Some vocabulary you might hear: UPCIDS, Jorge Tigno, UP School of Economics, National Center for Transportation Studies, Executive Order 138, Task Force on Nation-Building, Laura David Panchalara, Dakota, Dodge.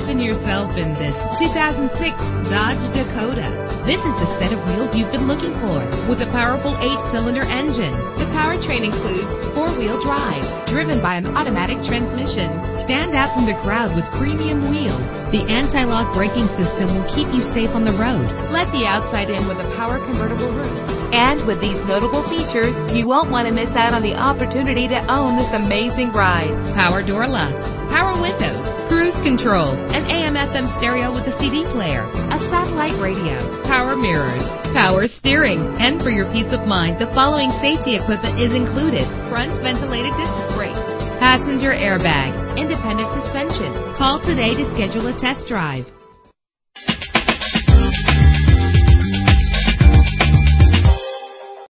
Imagine yourself in this 2006 Dodge Dakota. This is the set of wheels you've been looking for, with a powerful 8-cylinder engine. The powertrain includes 4-wheel drive, driven by an automatic transmission. Stand out from the crowd with premium wheels. The anti-lock braking system will keep you safe on the road. Let the outside in with a power convertible roof. And with these notable features, you won't want to miss out on the opportunity to own this amazing ride. Power door locks, power windows, cruise control, an AM/FM stereo with a CD player, a satellite radio, power mirrors, power steering. And for your peace of mind, the following safety equipment is included: front ventilated disc brakes, passenger airbag, independent suspension. Call today to schedule a test drive.